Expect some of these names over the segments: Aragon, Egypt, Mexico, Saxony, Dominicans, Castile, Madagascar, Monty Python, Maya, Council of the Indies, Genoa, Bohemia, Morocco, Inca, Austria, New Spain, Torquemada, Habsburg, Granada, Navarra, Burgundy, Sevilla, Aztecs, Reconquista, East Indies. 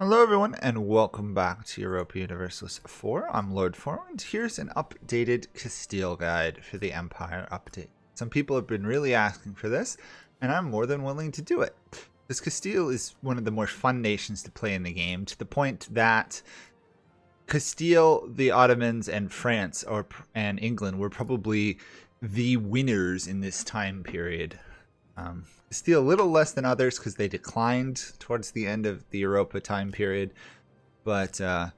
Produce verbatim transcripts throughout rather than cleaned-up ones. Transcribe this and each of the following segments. Hello everyone and welcome back to Europa Universalist four. I'm Lord Forwind. Here's an updated Castile guide for the Empire update. Some people have been really asking for this and I'm more than willing to do it. This Castile is one of the more fun nations to play in the game, to the point that Castile, the Ottomans, and France or and England were probably the winners in this time period. Um, Castile a little less than others because they declined towards the end of the Europa time period, but uh,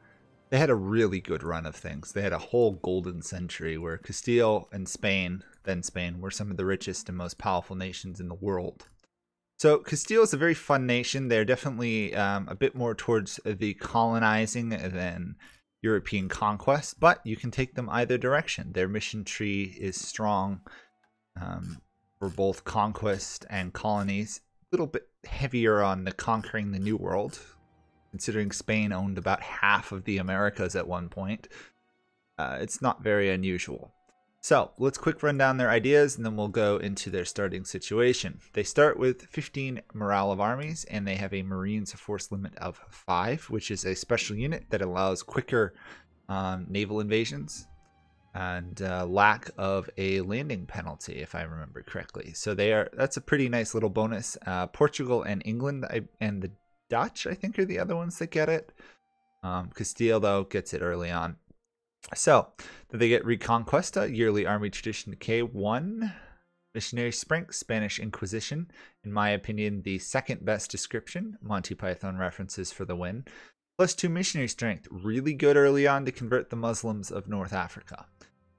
they had a really good run of things. They had a whole golden century where Castile and Spain, then Spain, were some of the richest and most powerful nations in the world. So Castile is a very fun nation. They're definitely um, a bit more towards the colonizing than European conquest, but you can take them either direction. Their mission tree is strong. Um, For both conquest and colonies, a little bit heavier on the conquering the New World, considering Spain owned about half of the Americas at one point. Uh, it's not very unusual. So let's quick run down their ideas and then we'll go into their starting situation. They start with fifteen morale of armies and they have a Marines force limit of five, which is a special unit that allows quicker um, naval invasions and uh, lack of a landing penalty, if I remember correctly. So they are that's a pretty nice little bonus. Uh, Portugal and England I, and the Dutch, I think, are the other ones that get it. Um, Castile, though, gets it early on. So then they get Reconquista, yearly army tradition decay, one, Missionary Spring, Spanish Inquisition. In my opinion, the second best description, Monty Python references for the win. Plus two missionary strength, really good early on to convert the Muslims of North Africa.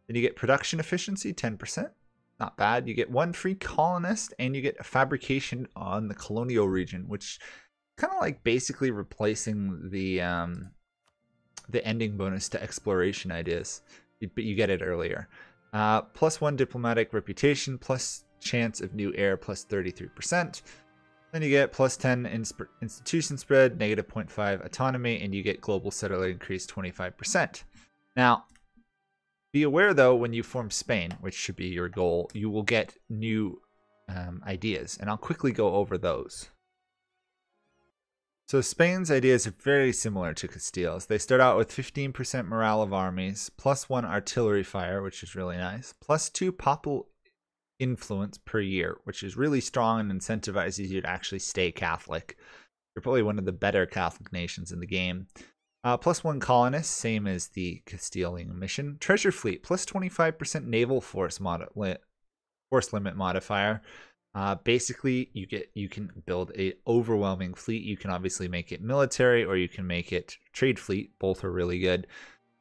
Then you get production efficiency, ten percent, not bad. You get one free colonist and you get a fabrication on the colonial region, which kind of like basically replacing the um, the ending bonus to exploration ideas, but you get it earlier. Uh, plus one diplomatic reputation, plus chance of new air, plus thirty-three percent. Then you get plus ten institution spread, negative zero point five autonomy, and you get global settler increase twenty-five percent. Now, be aware though, when you form Spain, which should be your goal, you will get new um, ideas, and I'll quickly go over those. So Spain's ideas are very similar to Castile's. They start out with fifteen percent morale of armies, plus one artillery fire, which is really nice, plus two population influence per year, which is really strong and incentivizes you to actually stay Catholic. You're probably one of the better Catholic nations in the game. Uh, plus one colonist, same as the Castilian mission. Treasure fleet, plus twenty-five percent naval force mod li force limit modifier. Uh, basically, you get you can build a overwhelming fleet. You can obviously make it military or you can make it trade fleet. Both are really good.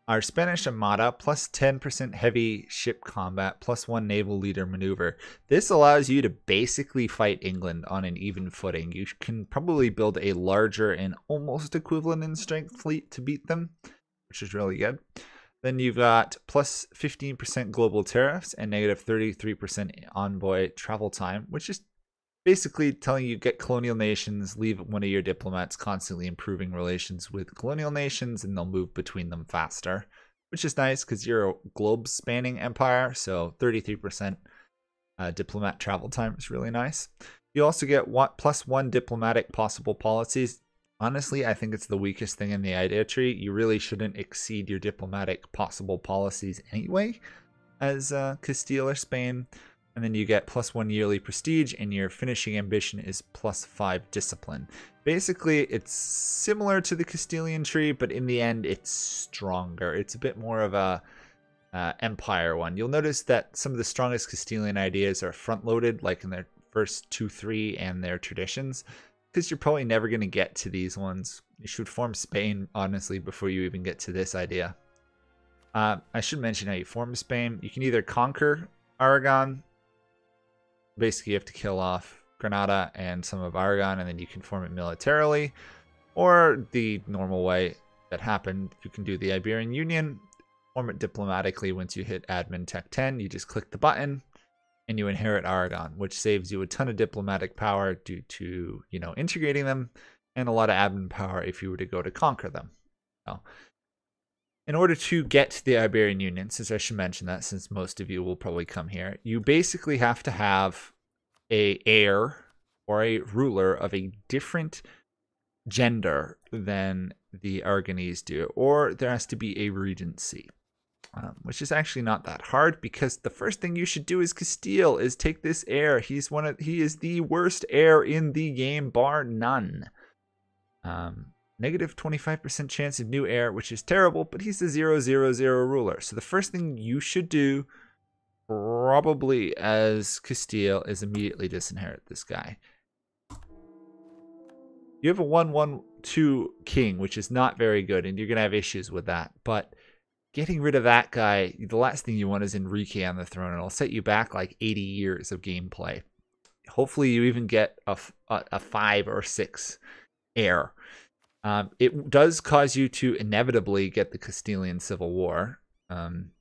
Our Spanish Armada, plus ten percent heavy ship combat, plus one naval leader maneuver. This allows you to basically fight England on an even footing. You can probably build a larger and almost equivalent in strength fleet to beat them, which is really good. Then you've got plus fifteen percent global tariffs and negative thirty-three percent envoy travel time, which is basically telling you get colonial nations, leave one of your diplomats constantly improving relations with colonial nations, and they'll move between them faster, which is nice because you're a globe-spanning empire, so thirty-three percent uh, diplomat travel time is really nice. You also get one, plus one diplomatic possible policies. Honestly, I think it's the weakest thing in the idea tree. You really shouldn't exceed your diplomatic possible policies anyway as uh, Castile or Spain. And then you get plus one yearly prestige and your finishing ambition is plus five discipline. Basically, it's similar to the Castilian tree, but in the end, it's stronger. It's a bit more of a uh, empire one. You'll notice that some of the strongest Castilian ideas are front-loaded, like in their first two, three, and their traditions, because you're probably never going to get to these ones. You should form Spain, honestly, before you even get to this idea. Uh, I should mention how you form Spain. You can either conquer Aragon. Basically, you have to kill off Granada and some of Aragon, and then you can form it militarily. Or the normal way that happened, you can do the Iberian Union, form it diplomatically. Once you hit admin tech ten, you just click the button and you inherit Aragon, which saves you a ton of diplomatic power due to, you know, integrating them, and a lot of admin power if you were to go to conquer them. So, in order to get to the Iberian Union, since I should mention that, since most of you will probably come here, you basically have to have a heir or a ruler of a different gender than the Aragonese do, or there has to be a regency, um, which is actually not that hard, because the first thing you should do is Castile is take this heir. He's one of he is the worst heir in the game, bar none. Um, negative twenty-five percent chance of new heir, which is terrible, but he's the zero zero zero ruler. So the first thing you should do, probably as Castile, is immediately disinherit this guy. You have a one one two king, which is not very good, and you're going to have issues with that. But getting rid of that guy, the last thing you want is Enrique on the throne, and it'll set you back like eighty years of gameplay. Hopefully you even get a, a, a five or six heir. Um, it does cause you to inevitably get the Castilian Civil War. Um,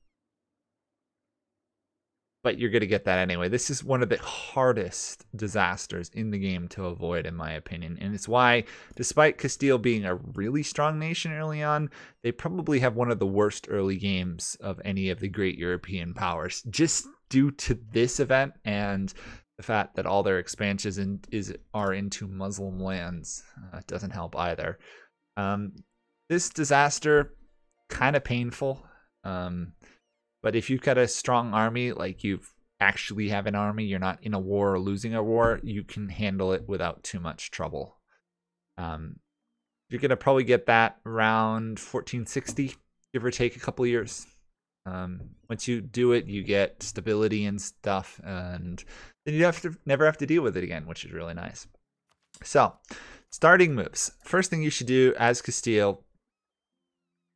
but you're going to get that anyway. This is one of the hardest disasters in the game to avoid, in my opinion. And it's why, despite Castile being a really strong nation early on, they probably have one of the worst early games of any of the great European powers, just due to this event and the fact that all their expansions in, is, are into Muslim lands. Uh, doesn't help either. Um, this disaster, kind of painful. Um... But if you've got a strong army, like you actually have an army, you're not in a war or losing a war, you can handle it without too much trouble. Um, you're going to probably get that around fourteen sixty, give or take a couple years. Um, once you do it, you get stability and stuff, and then you have to never have to deal with it again, which is really nice. So, starting moves. First thing you should do as Castile,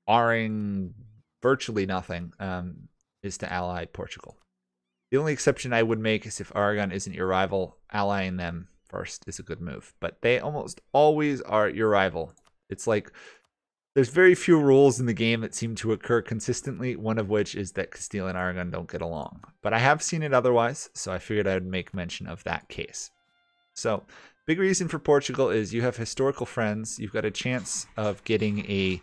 barring virtually nothing, um, is to ally Portugal. The only exception I would make is if Aragon isn't your rival, allying them first is a good move. But they almost always are your rival. It's like there's very few rules in the game that seem to occur consistently, one of which is that Castile and Aragon don't get along. But I have seen it otherwise, so I figured I would make mention of that case. So, big reason for Portugal is you have historical friends, you've got a chance of getting a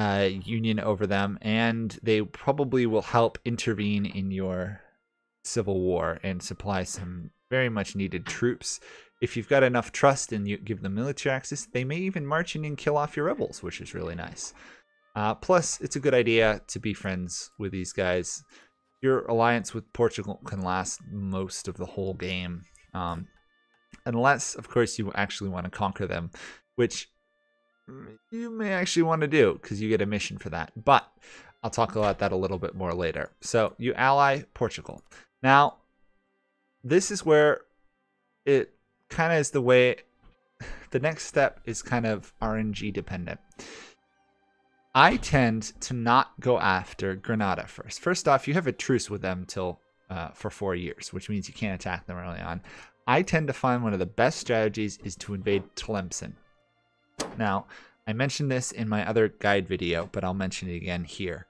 Uh, union over them, and they probably will help intervene in your civil war and supply some very much needed troops. If you've got enough trust and you give them military access, they may even march in and kill off your rebels, which is really nice. Uh, plus, it's a good idea to be friends with these guys. Your alliance with Portugal can last most of the whole game, um, unless, of course, you actually want to conquer them, which you may actually want to do because you get a mission for that, but I'll talk about that a little bit more later. So you ally Portugal. Now, this is where it kind of is the way the next step is kind of R N G dependent. I tend to not go after Granada first. First off, you have a truce with them till uh, for four years, which means you can't attack them early on. I tend to find one of the best strategies is to invade Tlemcen. Now, I mentioned this in my other guide video, but I'll mention it again here.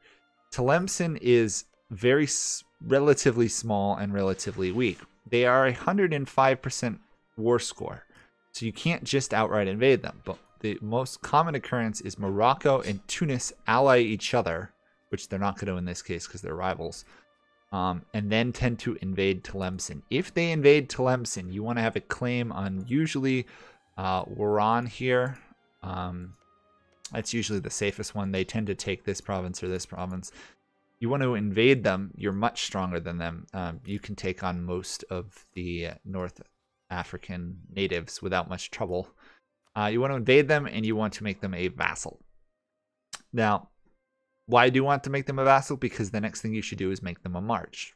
Tlemcen is very s relatively small and relatively weak. They are one hundred five percent war score, so you can't just outright invade them. But the most common occurrence is Morocco and Tunis ally each other, which they're not going to in this case because they're rivals, um, and then tend to invade Tlemcen. If they invade Tlemcen, you want to have a claim on usually uh, Waran here. Um, that's usually the safest one. They tend to take this province or this province. You want to invade them. You're much stronger than them. Um, you can take on most of the North African natives without much trouble. Uh, you want to invade them and you want to make them a vassal. Now, why do you want to make them a vassal? Because the next thing you should do is make them a march.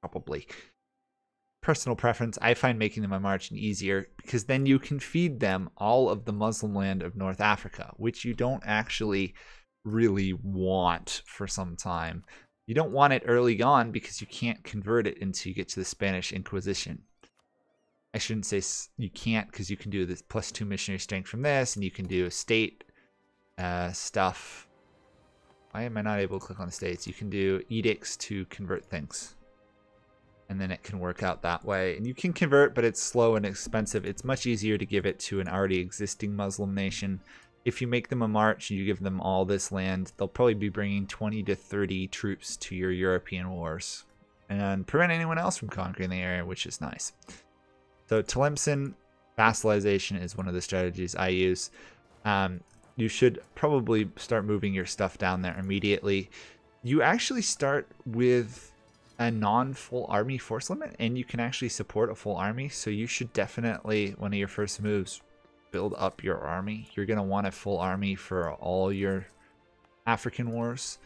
Probably. Personal preference, I find making them a march easier because then you can feed them all of the Muslim land of North Africa, which you don't actually really want for some time. You don't want it early on because you can't convert it until you get to the Spanish Inquisition. I shouldn't say you can't, because you can do this plus two missionary strength from this, and you can do state uh, stuff. Why am I not able to click on the states? You can do edicts to convert things. And then it can work out that way. And you can convert, but it's slow and expensive. It's much easier to give it to an already existing Muslim nation. If you make them a march and you give them all this land, they'll probably be bringing twenty to thirty troops to your European wars and prevent anyone else from conquering the area, which is nice. So Tlemcen Vassalization is one of the strategies I use. Um, you should probably start moving your stuff down there immediately. You actually start with a non-full army force limit, and you can actually support a full army, so you should definitely, one of your first moves, build up your army. You're going to want a full army for all your African wars.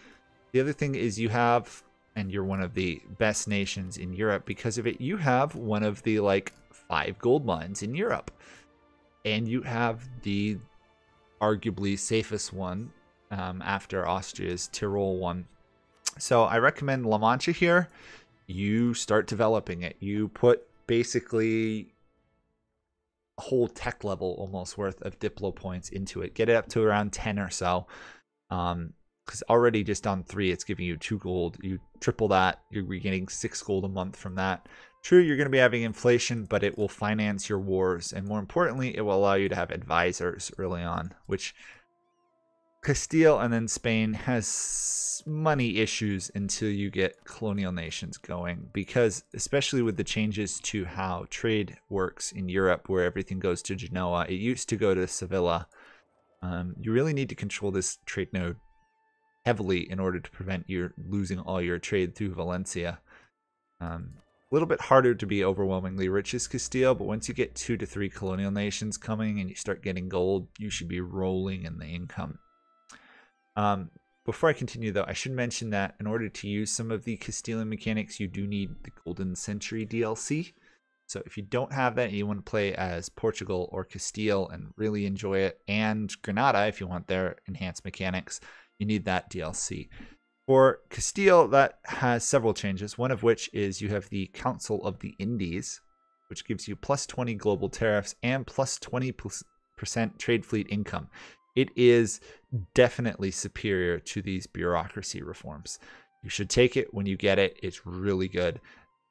The other thing is you have, and you're one of the best nations in Europe because of it, you have one of the like five gold mines in Europe, and you have the arguably safest one um, after Austria's Tyrol one. So I recommend La Mancha here. You start developing it. You put basically a whole tech level almost worth of Diplo points into it. Get it up to around ten or so. Um, because already just on three, it's giving you two gold. You triple that, you're getting six gold a month from that. True, you're going to be having inflation, but it will finance your wars. And more importantly, it will allow you to have advisors early on, which Castile and then Spain has money issues until you get colonial nations going, because especially with the changes to how trade works in Europe, where everything goes to Genoa, it used to go to Sevilla. Um, you really need to control this trade node heavily in order to prevent you losing all your trade through Valencia. Um, a little bit harder to be overwhelmingly rich as Castile, but once you get two to three colonial nations coming and you start getting gold, you should be rolling in the income. Um, before I continue though, I should mention that in order to use some of the Castilian mechanics, you do need the Golden Century D L C. So if you don't have that and you want to play as Portugal or Castile and really enjoy it, and Granada if you want their enhanced mechanics, you need that D L C. For Castile, that has several changes, one of which is you have the Council of the Indies, which gives you plus twenty global tariffs and plus twenty percent trade fleet income. It is definitely superior to these bureaucracy reforms. You should take it when you get it. It's really good.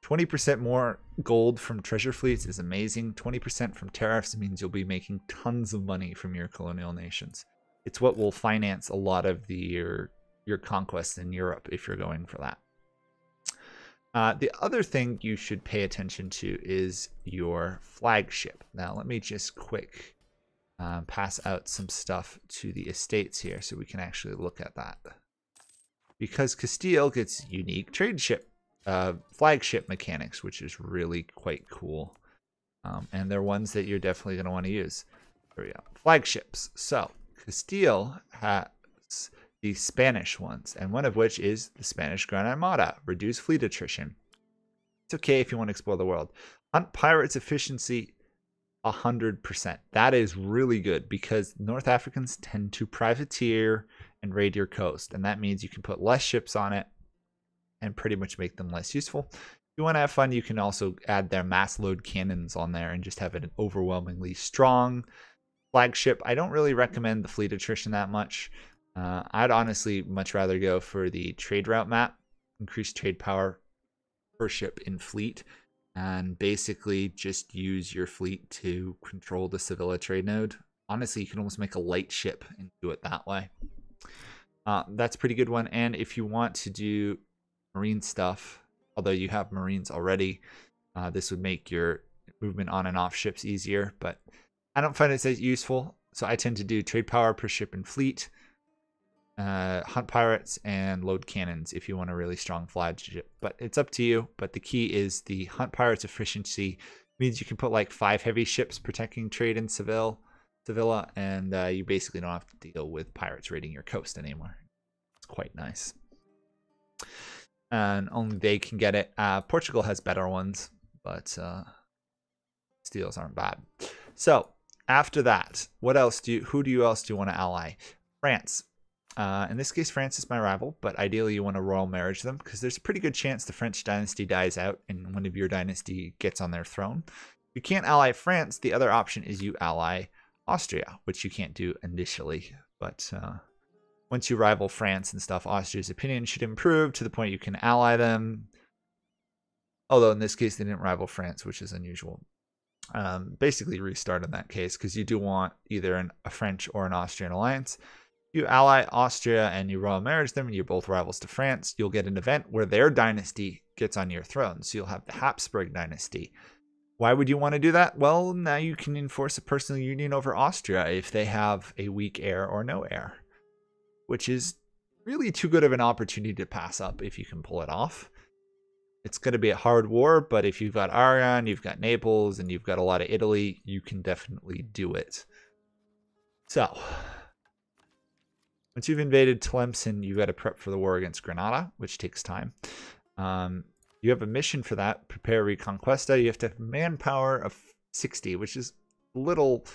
twenty percent more gold from treasure fleets is amazing. twenty percent from tariffs means you'll be making tons of money from your colonial nations. It's what will finance a lot of the, your, your conquests in Europe if you're going for that. Uh, the other thing you should pay attention to is your flagship. Now, let me just quick uh, pass out some stuff to the estates here so we can actually look at that. Because Castile gets unique trade ship. Uh, flagship mechanics, which is really quite cool, um, and they're ones that you're definitely going to want to use. There we go. Flagships. So Castile has the Spanish ones, and one of which is the Spanish Gran Armada. Reduce fleet attrition. It's okay if you want to explore the world. Hunt pirates efficiency one hundred percent. That is really good because North Africans tend to privateer and raid your coast, and that means you can put less ships on it and pretty much make them less useful. If you want to have fun, you can also add their mass load cannons on there and just have an overwhelmingly strong flagship. I don't really recommend the fleet attrition that much. Uh, I'd honestly much rather go for the trade route map, increase trade power per ship in fleet, and basically just use your fleet to control the Sevilla trade node. Honestly, you can almost make a light ship and do it that way. Uh, that's a pretty good one. And if you want to do marine stuff, although you have marines already, uh, this would make your movement on and off ships easier, but I don't find it as useful, so I tend to do trade power per ship and fleet, uh, hunt pirates, and load cannons if you want a really strong flagship. But it's up to you, but the key is the hunt pirates efficiency. It means you can put like five heavy ships protecting trade in Seville, Sevilla, and uh, you basically don't have to deal with pirates raiding your coast anymore. It's quite nice. And only they can get it. Uh, Portugal has better ones, but uh, steals aren't bad. So after that, what else do you, who do you else do you want to ally? France. Uh, in this case, France is my rival, but ideally you want to royal marriage them because there's a pretty good chance the French dynasty dies out and one of your dynasty gets on their throne. If you can't ally France, the other option is you ally Austria, which you can't do initially, but uh, once you rival France and stuff, Austria's opinion should improve to the point you can ally them. Although in this case, they didn't rival France, which is unusual. Um, basically restart in that case, because you do want either an, a French or an Austrian alliance. You ally Austria and you royal marriage them, and you're both rivals to France. You'll get an event where their dynasty gets on your throne. So you'll have the Habsburg dynasty. Why would you want to do that? Well, now you can enforce a personal union over Austria if they have a weak heir or no heir, which is really too good of an opportunity to pass up if you can pull it off. It's going to be a hard war, but if you've got Aragon, you've got Naples, and you've got a lot of Italy, you can definitely do it. So, once you've invaded Tlemcen, you've got to prep for the war against Granada, which takes time. Um... You have a mission for that. Prepare Reconquista. You have to have manpower of sixty, which is a little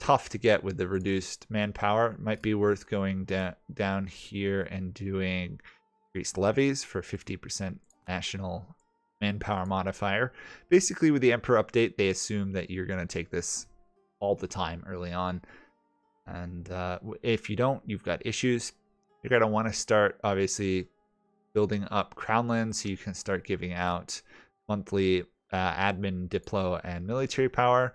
tough to get with the reduced manpower. It might be worth going da down here and doing increased levies for fifty percent national manpower modifier. Basically, with the Emperor update, they assume that you're going to take this all the time early on. And uh, if you don't, you've got issues. You're going to want to start, obviously, building up crownland so you can start giving out monthly uh, admin, diplo, and military power.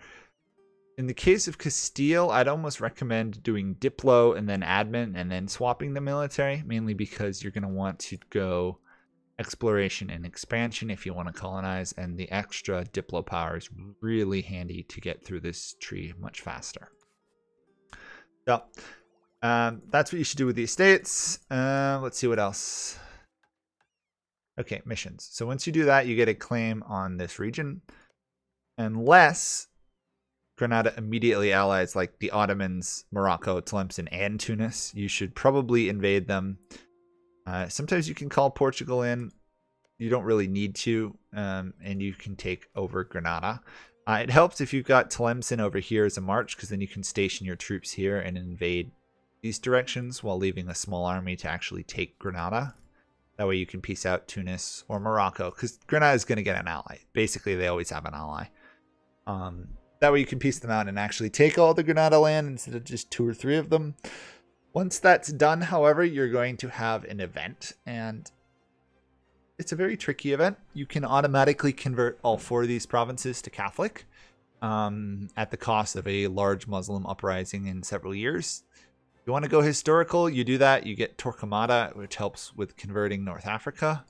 In the case of Castile, I'd almost recommend doing diplo and then admin and then swapping the military, mainly because you're going to want to go exploration and expansion if you want to colonize, and the extra diplo power is really handy to get through this tree much faster. So um, that's what you should do with the estates. Uh, let's see what else. Okay, missions. So once you do that, you get a claim on this region. Unless Granada immediately allies like the Ottomans, Morocco, Tlemcen, and Tunis, you should probably invade them. Uh, sometimes you can call Portugal in. You don't really need to, um, and you can take over Granada. Uh, it helps if you've got Tlemcen over here as a march, because then you can station your troops here and invade these directions while leaving a small army to actually take Granada. That way you can piece out Tunis or Morocco, because Granada is going to get an ally. Basically, they always have an ally. Um, that way you can piece them out and actually take all the Granada land instead of just two or three of them. Once that's done, however, you're going to have an event, and it's a very tricky event. You can automatically convert all four of these provinces to Catholic um, at the cost of a large Muslim uprising in several years. If you want to go historical, you do that. You get Torquemada, which helps with converting North Africa.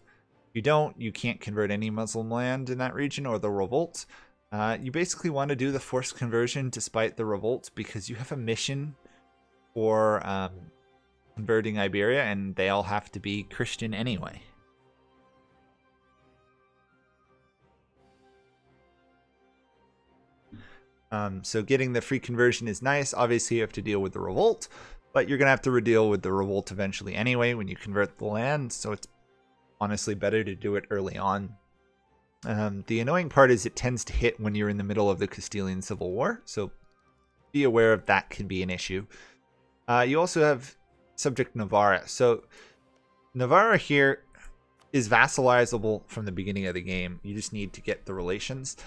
If you don't, you can't convert any Muslim land in that region or the revolt. Uh, you basically want to do the forced conversion despite the revolt, because you have a mission for um, converting Iberia, and they all have to be Christian anyway. Um, so getting the free conversion is nice. Obviously, you have to deal with the revolt. But you're going to have to deal with the revolt eventually anyway when you convert the land, so it's honestly better to do it early on. Um, the annoying part is it tends to hit when you're in the middle of the Castilian Civil War, so be aware of that can be an issue. Uh, you also have subject Navarra. So Navarra here is vassalizable from the beginning of the game. You just need to get the relations.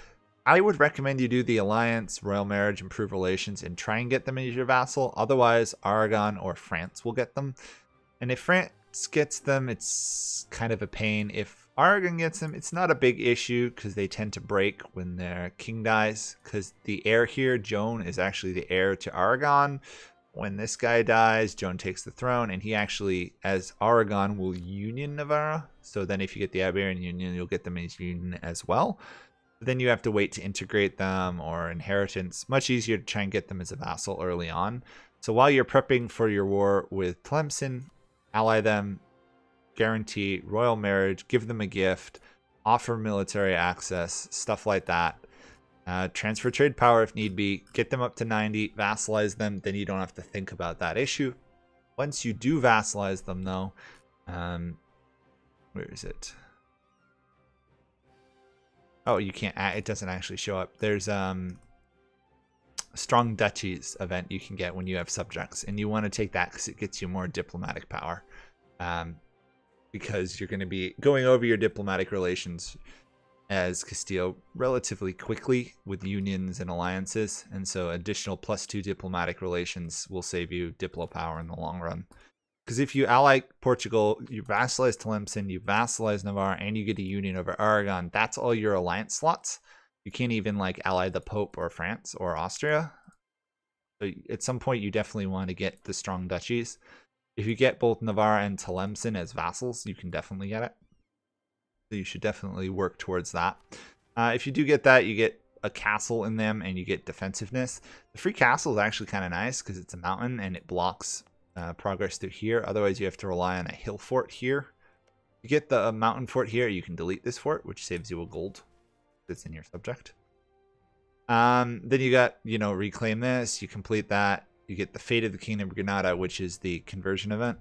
I would recommend you do the alliance, royal marriage, improve relations, and try and get them as your vassal. Otherwise, Aragon or France will get them. And if France gets them, it's kind of a pain. If Aragon gets them, it's not a big issue because they tend to break when their king dies. Because the heir here, Joan, is actually the heir to Aragon. When this guy dies, Joan takes the throne, and he actually, as Aragon, will union Navarra. So then if you get the Iberian Union, you'll get them as union as well. Then you have to wait to integrate them or inheritance. Much easier to try and get them as a vassal early on. So while you're prepping for your war with Tlemcen, ally them, guarantee royal marriage, give them a gift, offer military access, stuff like that. Uh, transfer trade power if need be, get them up to ninety, vassalize them, then you don't have to think about that issue. Once you do vassalize them though, um, where is it? Oh, you can't, it doesn't actually show up. There's um, a strong duchies event you can get when you have subjects, and you want to take that because it gets you more diplomatic power, um, because you're going to be going over your diplomatic relations as Castile relatively quickly with unions and alliances, and so additional plus two diplomatic relations will save you diplo power in the long run. Because if you ally Portugal, you vassalize Tlemcen, you vassalize Navarre, and you get a union over Aragon, that's all your alliance slots. You can't even like ally the Pope or France or Austria. So at some point, you definitely want to get the strong duchies. If you get both Navarre and Tlemcen as vassals, you can definitely get it. So you should definitely work towards that. Uh, if you do get that, you get a castle in them and you get defensiveness. The free castle is actually kind of nice because it's a mountain and it blocks uh, progress through here. Otherwise, you have to rely on a hill fort here. You get the uh, mountain fort here. You can delete this fort, which saves you a gold that's in your subject. Um, then you got, you know, reclaim this. You complete that. You get the Fate of the Kingdom of Granada, which is the conversion event.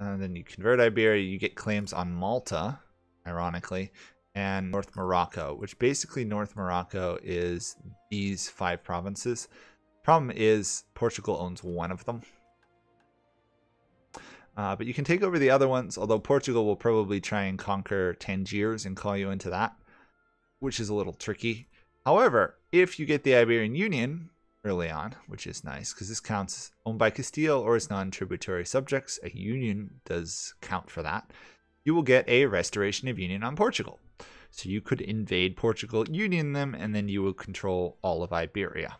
And then you convert Iberia. You get claims on Malta, ironically, and North Morocco, which basically North Morocco is these five provinces. Problem is Portugal owns one of them. Uh, but you can take over the other ones, although Portugal will probably try and conquer Tangiers and call you into that, which is a little tricky. However, if you get the Iberian Union early on, which is nice because this counts as owned by Castile or its non-tributary subjects, a union does count for that, you will get a restoration of union on Portugal. So you could invade Portugal, union them, and then you will control all of Iberia.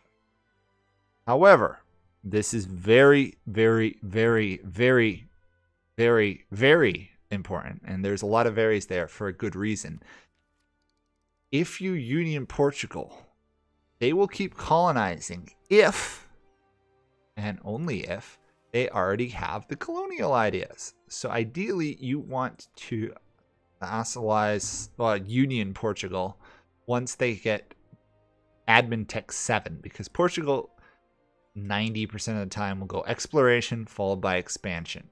However, this is very, very, very, very, very, very important. And there's a lot of varies there for a good reason. If you union Portugal, they will keep colonizing if, and only if, they already have the colonial ideas. So ideally, you want to vassalize, well, union Portugal once they get admin tech seven, because Portugal ninety percent of the time will go exploration followed by expansion.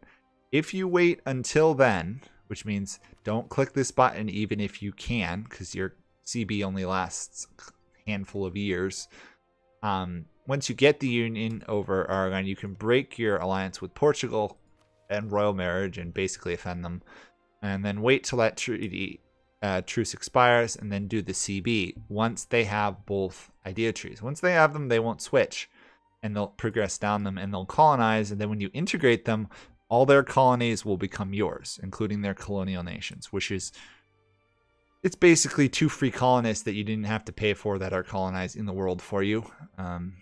If you wait until then, which means don't click this button even if you can, because your C B only lasts a handful of years. Um, once you get the union over Aragon, you can break your alliance with Portugal and royal marriage and basically offend them, and then wait till that treaty uh, truce expires and then do the C B. Once they have both idea trees, once they have them, they won't switch and they'll progress down them and they'll colonize. And then when you integrate them, all their colonies will become yours, including their colonial nations, which is, it's basically two free colonists that you didn't have to pay for that are colonized in the world for you. Um,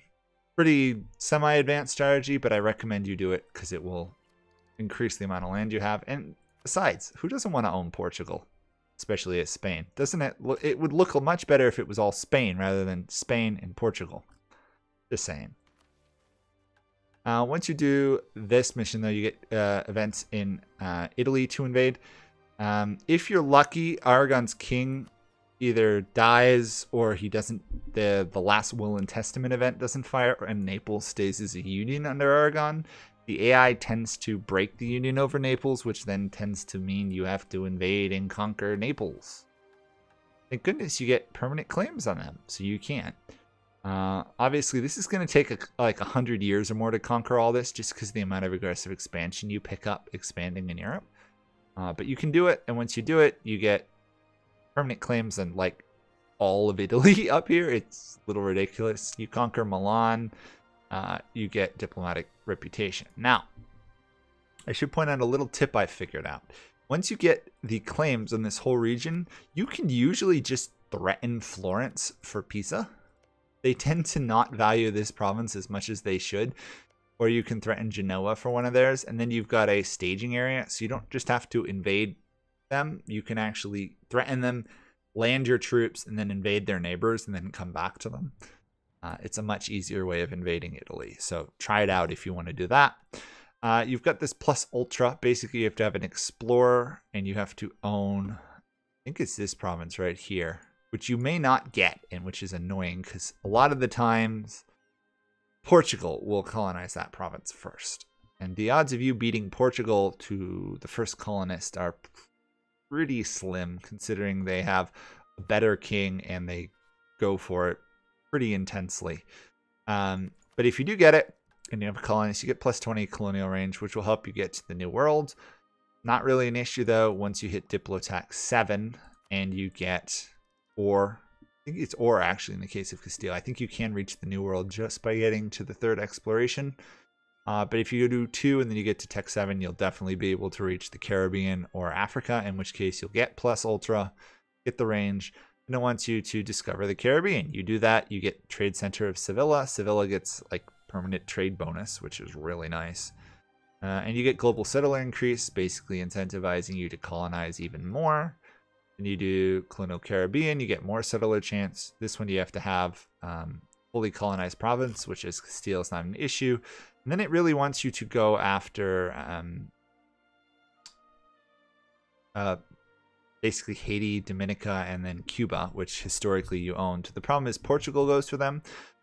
pretty semi-advanced strategy, but I recommend you do it because it will increase the amount of land you have. And besides, who doesn't want to own Portugal, especially as Spain? Doesn't it? It would look much better if it was all Spain rather than Spain and Portugal. The same. Uh, once you do this mission, though, you get uh, events in uh, Italy to invade. Um, if you're lucky, Aragon's king either dies or he doesn't. The the last will and testament event doesn't fire, and Naples stays as a union under Aragon. The A I tends to break the union over Naples, which then tends to mean you have to invade and conquer Naples. Thank goodness you get permanent claims on them, so you can't. Uh, obviously, this is going to take a, like a hundred years or more to conquer all this, just because the amount of aggressive expansion you pick up expanding in Europe. Uh, but you can do it, and once you do it, you get permanent claims on like all of Italy up here. It's a little ridiculous. You conquer Milan. Uh, you get diplomatic reputation. Now, I should point out a little tip I figured out. Once you get the claims on this whole region, you can usually just threaten Florence for Pisa. They tend to not value this province as much as they should. Or you can threaten Genoa for one of theirs, and then you've got a staging area, so you don't just have to invade them. You can actually threaten them, land your troops, and then invade their neighbors, and then come back to them. Uh, it's a much easier way of invading Italy. So try it out if you want to do that. Uh, you've got this plus ultra. Basically, you have to have an explorer and you have to own, I think it's this province right here, which you may not get, and which is annoying because a lot of the times Portugal will colonize that province first. And the odds of you beating Portugal to the first colonist are pretty slim, considering they have a better king and they go for it pretty intensely. Um, but if you do get it and you have a colonist, you get plus twenty colonial range, which will help you get to the New World. Not really an issue, though, once you hit Diplotax seven and you get or, I think it's or actually in the case of Castile, I think you can reach the New World just by getting to the third exploration. Uh, but if you do two and then you get to Tech seven, you'll definitely be able to reach the Caribbean or Africa, in which case you'll get plus ultra, get the range. And it wants you to discover the Caribbean. You do that, you get Trade Center of Sevilla. Sevilla gets like permanent trade bonus, which is really nice. Uh, and you get Global Settler Increase, basically incentivizing you to colonize even more. Then you do colonial Caribbean, you get more settler chance. This one you have to have um, fully colonized province, which is Castile, is not an issue. And then it really wants you to go after um, uh, basically Haiti, Dominica, and then Cuba, which historically you owned. The problem is Portugal goes for them.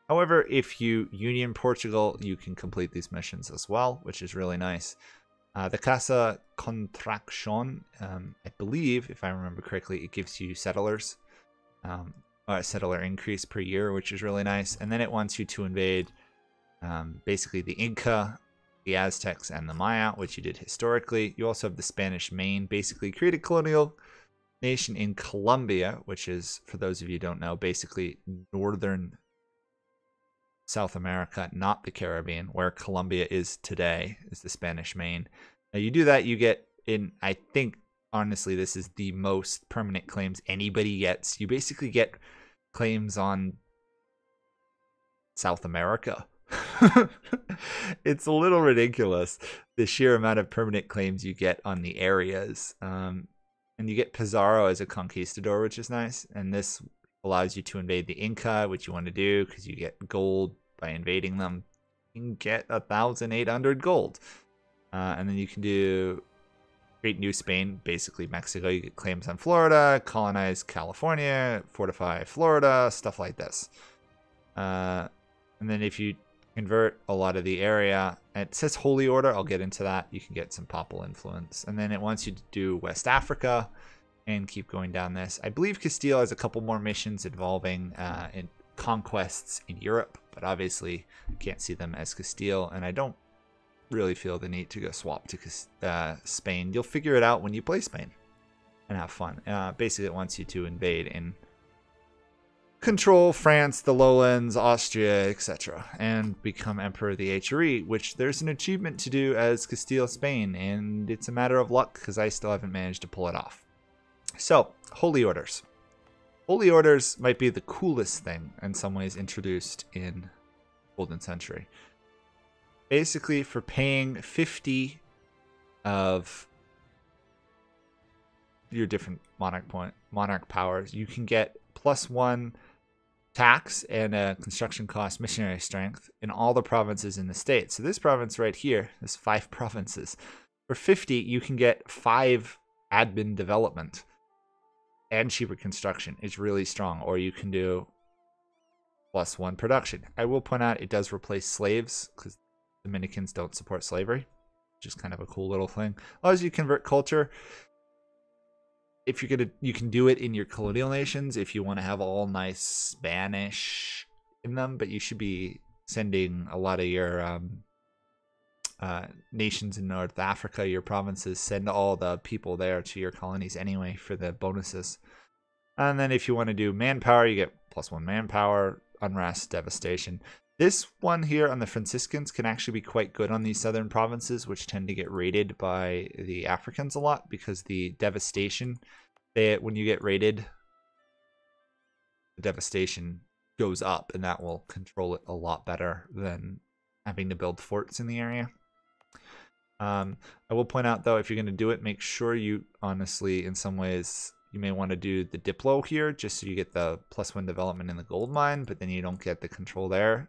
However, if you Union Portugal, you can complete these missions as well, which is really nice. Uh, the Casa Contraccion, um, I believe, if I remember correctly, it gives you settlers, um, or a settler increase per year, which is really nice. And then it wants you to invade um, basically the Inca, the Aztecs, and the Maya, which you did historically. You also have the Spanish Main, basically create a colonial nation in Colombia, which is, for those of you who don't know, basically northern South America, not the Caribbean, where Colombia is today, is the Spanish Main. Now you do that, you get in, I think, honestly, this is the most permanent claims anybody gets. You basically get claims on South America. It's a little ridiculous, the sheer amount of permanent claims you get on the areas. Um, and you get Pizarro as a conquistador, which is nice. And this allows you to invade the Inca, which you want to do because you get gold by invading them. You can get one thousand eight hundred gold. Uh, and then you can do create New Spain, basically Mexico. You get claims on Florida, colonize California, fortify Florida, stuff like this. Uh, and then if you convert a lot of the area, it says Holy Order, I'll get into that. You can get some papal influence. And then it wants you to do West Africa and keep going down this. I believe Castile has a couple more missions involving uh, in conquests in Europe, but obviously can't see them as Castile, and I don't really feel the need to go swap to uh, Spain. You'll figure it out when you play Spain and have fun. Uh, basically, it wants you to invade and control France, the lowlands, Austria, et cetera, and become Emperor of the H R E, which there's an achievement to do as Castile, Spain, and it's a matter of luck because I still haven't managed to pull it off. So, Holy Orders. Holy Orders might be the coolest thing in some ways introduced in Golden Century. Basically, for paying fifty of your different monarch point monarch powers, you can get plus one tax and a construction cost missionary strength in all the provinces in the state. So this province right here, there's five provinces. For fifty, you can get five admin development. And cheaper construction is really strong, or you can do plus one production. I will point out it does replace slaves because Dominicans don't support slavery, which is kind of a cool little thing. Allows you to convert culture. If you're gonna, you can do it in your colonial nations if you want to have all nice Spanish in them, but you should be sending a lot of your um, uh, nations in North Africa, your provinces, send all the people there to your colonies anyway for the bonuses. And then if you want to do manpower, you get plus one manpower, unrest, devastation. This one here on the Franciscans can actually be quite good on these southern provinces, which tend to get raided by the Africans a lot because the devastation, they, when you get raided, the devastation goes up, and that will control it a lot better than having to build forts in the area. Um, I will point out, though, if you're going to do it, make sure you, honestly, in some ways, you may want to do the Diplo here, just so you get the plus one development in the gold mine, but then you don't get the control there.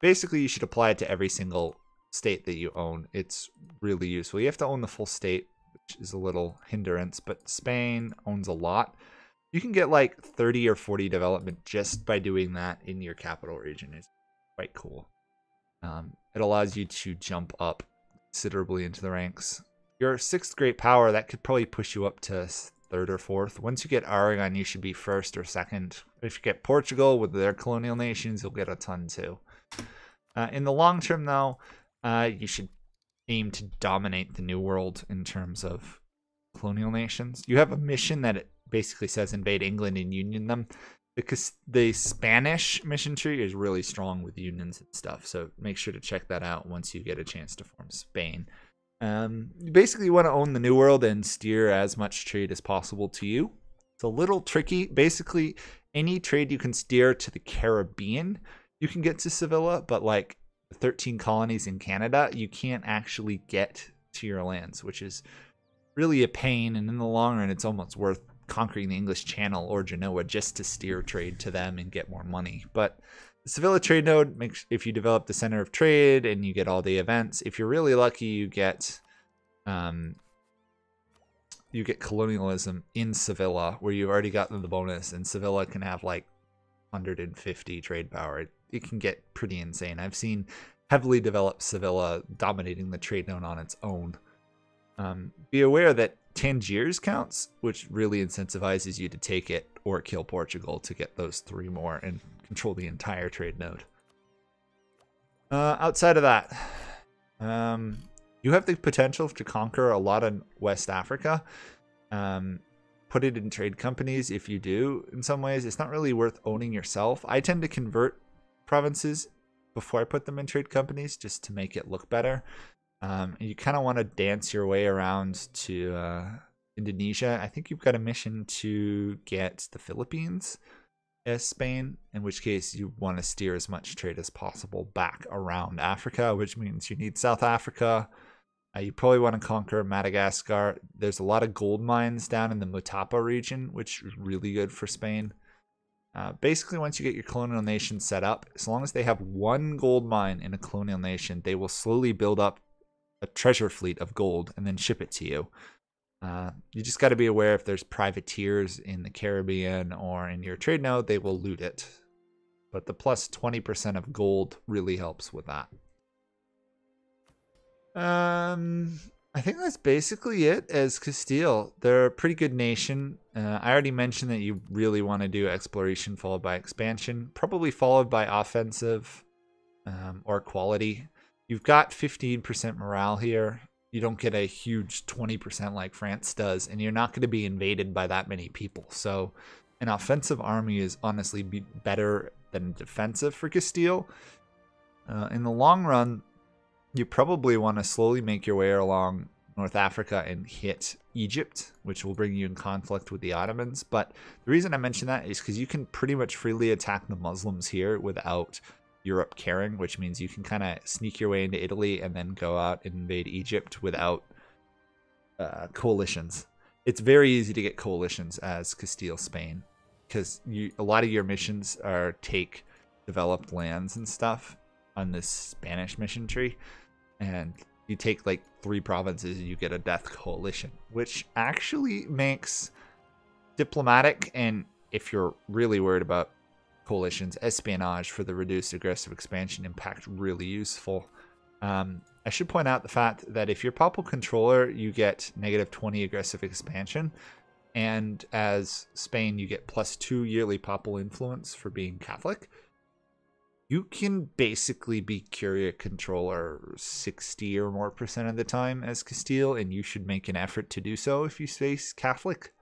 Basically, you should apply it to every single state that you own. It's really useful. You have to own the full state, which is a little hindrance, but Spain owns a lot. You can get like thirty or forty development just by doing that in your capital region. It's quite cool. Um, it allows you to jump up considerably into the ranks. Your sixth great power, that could probably push you up to third or fourth. Once you get Aragon, you should be first or second. If you get Portugal with their colonial nations, you'll get a ton too. Uh, in the long term, though, uh, you should aim to dominate the New World in terms of colonial nations. You have a mission that it basically says invade England and union them. Because the Spanish mission tree is really strong with unions and stuff, so make sure to check that out once you get a chance to form Spain. Um, you basically want to own the New World and steer as much trade as possible to you. It's a little tricky. Basically, any trade you can steer to the Caribbean, you can get to Sevilla, but like the thirteen colonies in Canada, you can't actually get to your lands, which is really a pain, and in the long run, it's almost worth conquering the English Channel or Genoa just to steer trade to them and get more money. But the Sevilla trade node makes, if you develop the center of trade and you get all the events, if you're really lucky, you get um, you get colonialism in Sevilla, where you've already gotten the bonus, and Sevilla can have like one hundred fifty trade power. It, it can get pretty insane. I've seen heavily developed Sevilla dominating the trade node on its own. Um, be aware that Tangiers counts, which really incentivizes you to take it or kill Portugal to get those three more and control the entire trade node. Uh, outside of that, um, you have the potential to conquer a lot of West Africa. Um, put it in trade companies if you do. In some ways, it's not really worth owning yourself. I tend to convert provinces before I put them in trade companies just to make it look better. Um, you kind of want to dance your way around to uh, Indonesia. I think you've got a mission to get the Philippines as Spain, in which case you want to steer as much trade as possible back around Africa, which means you need South Africa. Uh, you probably want to conquer Madagascar. There's a lot of gold mines down in the Mutapa region, which is really good for Spain. Uh, basically, once you get your colonial nation set up, as long as they have one gold mine in a colonial nation, they will slowly build up a treasure fleet of gold and then ship it to you. Uh, you just got to be aware if there's privateers in the Caribbean or in your trade node, they will loot it. But the plus twenty percent of gold really helps with that. Um, I think that's basically it as Castile. They're a pretty good nation. Uh, I already mentioned that you really want to do exploration followed by expansion, probably followed by offensive um, or quality. You've got fifteen percent morale here. You don't get a huge twenty percent like France does, and you're not going to be invaded by that many people. So an offensive army is honestly be better than defensive for Castile. Uh, in the long run, you probably want to slowly make your way along North Africa and hit Egypt, which will bring you in conflict with the Ottomans. But the reason I mention that is because you can pretty much freely attack the Muslims here without Europe caring, which means you can kind of sneak your way into Italy and then go out and invade Egypt without uh, coalitions. It's very easy to get coalitions as Castile Spain, because you, a lot of your missions are take developed lands and stuff on this Spanish mission tree, and you take like three provinces and you get a death coalition, which actually makes diplomatic, and if you're really worried about coalitions, espionage for the reduced aggressive expansion impact really useful. Um, I should point out the fact that if you're papal controller, you get negative twenty aggressive expansion, and as Spain, you get plus two yearly papal influence for being Catholic. You can basically be Curia controller sixty or more percent of the time as Castile, and you should make an effort to do so if you stay Catholic.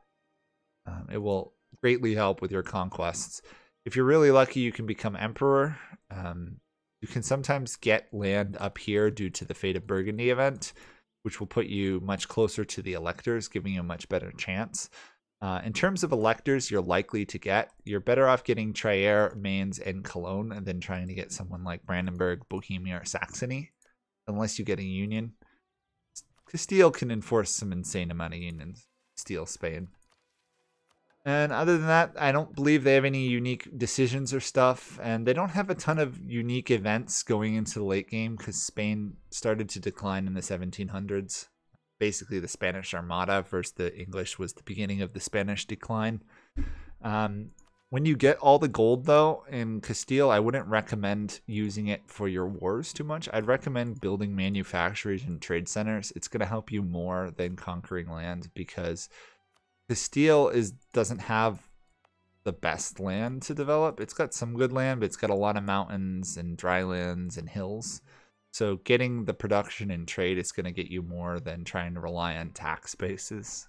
Um, it will greatly help with your conquests. If you're really lucky, you can become emperor. Um, you can sometimes get land up here due to the Fate of Burgundy event, which will put you much closer to the electors, giving you a much better chance. Uh, in terms of electors you're likely to get, you're better off getting Trier, Mainz, and Cologne than trying to get someone like Brandenburg, Bohemia, or Saxony, unless you get a union. Castile can enforce some insane amount of unions. Castile, Spain. And other than that, I don't believe they have any unique decisions or stuff, and they don't have a ton of unique events going into the late game because Spain started to decline in the seventeen hundreds. Basically, the Spanish Armada versus the English was the beginning of the Spanish decline. Um, when you get all the gold, though, in Castile, I wouldn't recommend using it for your wars too much. I'd recommend building manufactories and trade centers. It's going to help you more than conquering land, because Castile is doesn't have the best land to develop. It's got some good land, but it's got a lot of mountains and drylands and hills. So getting the production and trade is going to get you more than trying to rely on tax bases.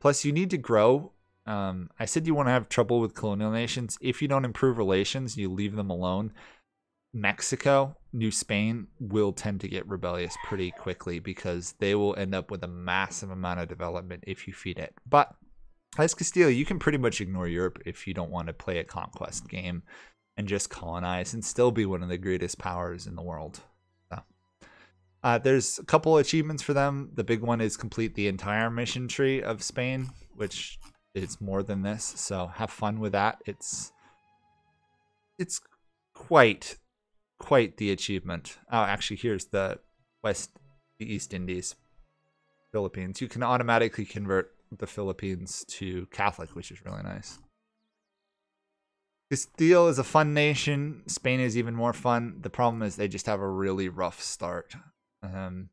Plus, you need to grow. Um, I said you want to have trouble with colonial nations. If you don't improve relations, you leave them alone, Mexico, New Spain will tend to get rebellious pretty quickly, because they will end up with a massive amount of development if you feed it. But as Castile, you can pretty much ignore Europe if you don't want to play a conquest game and just colonize and still be one of the greatest powers in the world. So, uh, there's a couple achievements for them. The big one is complete the entire mission tree of Spain, which it's more than this, so have fun with that. It's it's quite quite the achievement. Oh, actually, here's the West, the East Indies, Philippines. You can automatically convert the Philippines to Catholic, which is really nice. Castile is a fun nation. Spain is even more fun. The problem is they just have a really rough start. Um,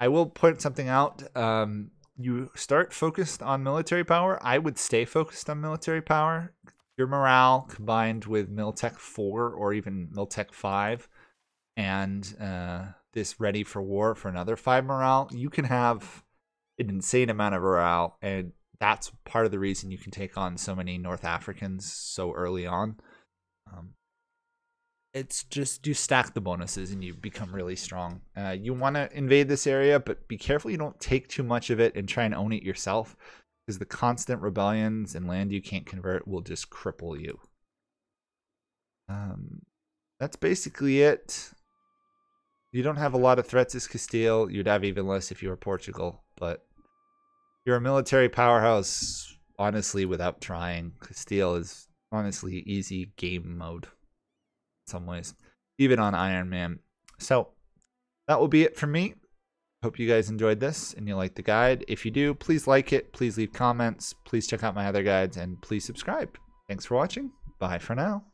I will point something out. Um, you start focused on military power. I would stay focused on military power. Your morale combined with Miltech four or even Miltech five and uh, this ready for war for another five morale, you can have an insane amount of morale, and that's part of the reason you can take on so many North Africans so early on. Um, it's just you stack the bonuses and you become really strong. Uh, you want to invade this area, but be careful you don't take too much of it and try and own it yourself, because the constant rebellions and land you can't convert will just cripple you. Um, that's basically it. You don't have a lot of threats as Castile. You'd have even less if you were Portugal, but you're a military powerhouse, honestly, without trying. Castile is honestly easy game mode in some ways, even on Iron Man. So that will be it for me. Hope you guys enjoyed this and you liked the guide. If you do, please like it. Please leave comments. Please check out my other guides, and please subscribe. Thanks for watching. Bye for now.